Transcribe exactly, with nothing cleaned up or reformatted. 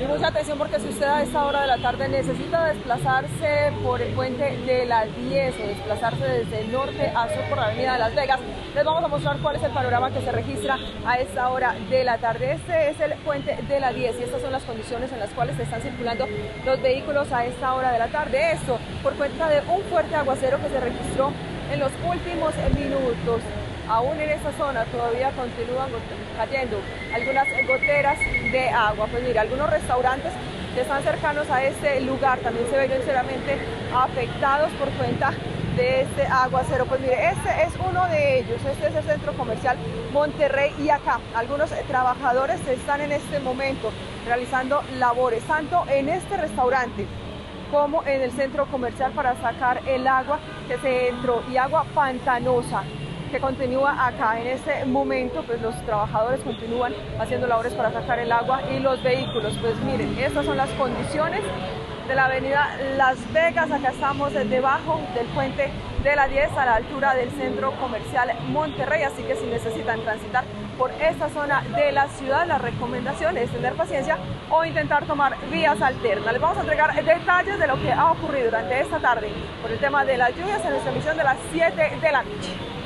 Y mucha atención, porque si usted a esta hora de la tarde necesita desplazarse por el puente de las diez o desplazarse desde el norte a sur por la avenida de Las Vegas, les vamos a mostrar cuál es el panorama que se registra a esta hora de la tarde. Este es el puente de las diez y estas son las condiciones en las cuales se están circulando los vehículos a esta hora de la tarde. Esto por cuenta de un fuerte aguacero que se registró en los últimos minutos. Aún en esta zona todavía continúan cayendo algunas goteras de agua. Pues mira, algunos restaurantes que están cercanos a este lugar también se ven sinceramente afectados por cuenta de este aguacero. Pues mire, este es uno de ellos, este es el centro comercial Monterrey, y acá algunos trabajadores están en este momento realizando labores, tanto en este restaurante como en el centro comercial, para sacar el agua que se entró, y agua pantanosa que continúa acá. En este momento pues los trabajadores continúan haciendo labores para sacar el agua y los vehículos. Pues miren, estas son las condiciones de la avenida Las Vegas. Acá estamos debajo del puente de la diez a la altura del centro comercial Monterrey, así que si necesitan transitar por esta zona de la ciudad, la recomendación es tener paciencia o intentar tomar vías alternas. Les vamos a entregar detalles de lo que ha ocurrido durante esta tarde por el tema de las lluvias en nuestra emisión de las siete de la noche.